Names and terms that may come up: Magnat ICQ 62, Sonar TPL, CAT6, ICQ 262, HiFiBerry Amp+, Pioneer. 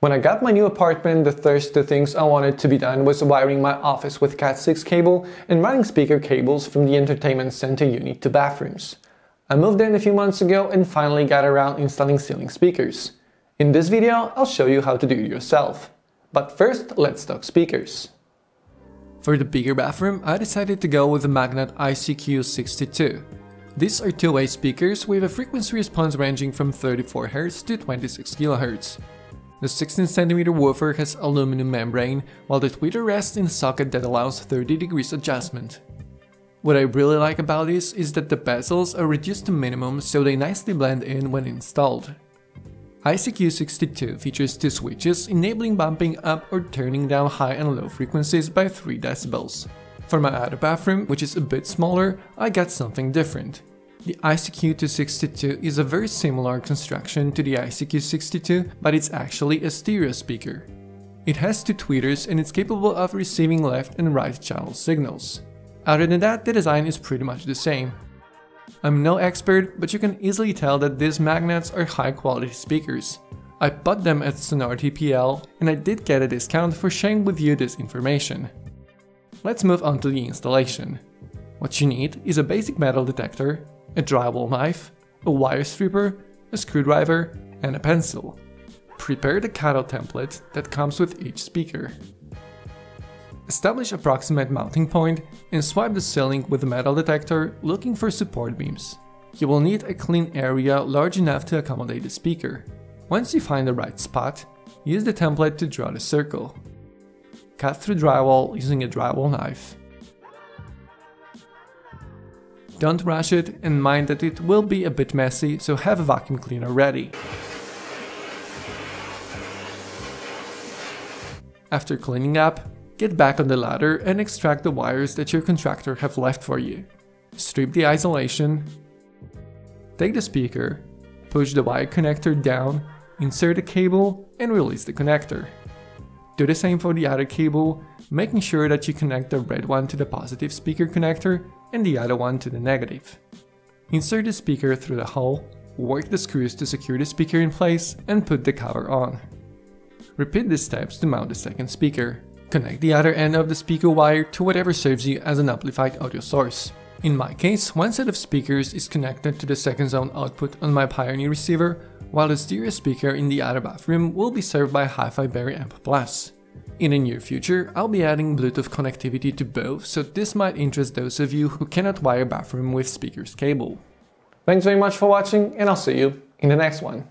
When I got my new apartment, the first two things I wanted to be done was wiring my office with CAT6 cable and running speaker cables from the entertainment center unit to bathrooms. I moved in a few months ago and finally got around installing ceiling speakers. In this video, I'll show you how to do it yourself. But first, let's talk speakers. For the bigger bathroom, I decided to go with the Magnat ICQ 62. These are two-way speakers with a frequency response ranging from 34Hz to 26kHz. The 16cm woofer has aluminum membrane, while the tweeter rests in a socket that allows 30 degrees adjustment. What I really like about this is that the bezels are reduced to minimum so they nicely blend in when installed. ICQ 62 features two switches, enabling bumping up or turning down high and low frequencies by 3 decibels. For my other bathroom, which is a bit smaller, I got something different. The ICQ 262 is a very similar construction to the ICQ 62, but it's actually a stereo speaker. It has two tweeters and it's capable of receiving left and right channel signals. Other than that, the design is pretty much the same. I'm no expert, but you can easily tell that these Magnats are high-quality speakers. I bought them at Sonar TPL and I did get a discount for sharing with you this information. Let's move on to the installation. What you need is a basic metal detector, a drywall knife, a wire stripper, a screwdriver, and a pencil. Prepare the cutout template that comes with each speaker. Establish approximate mounting point and swipe the ceiling with the metal detector looking for support beams. You will need a clean area large enough to accommodate the speaker. Once you find the right spot, use the template to draw the circle. Cut through drywall using a drywall knife. Don't rush it and mind that it will be a bit messy, so have a vacuum cleaner ready. After cleaning up, get back on the ladder and extract the wires that your contractor have left for you. Strip the isolation, take the speaker, push the wire connector down, insert the cable and release the connector. Do the same for the other cable, making sure that you connect the red one to the positive speaker connector and the other one to the negative. Insert the speaker through the hole, work the screws to secure the speaker in place and put the cover on. Repeat these steps to mount the second speaker. Connect the other end of the speaker wire to whatever serves you as an amplified audio source. In my case, one set of speakers is connected to the second zone output on my Pioneer receiver, while the stereo speaker in the other bathroom will be served by HiFiBerry Amp+. In the near future, I'll be adding Bluetooth connectivity to both, so this might interest those of you who cannot wire bathroom with speakers cable. Thanks very much for watching, and I'll see you in the next one.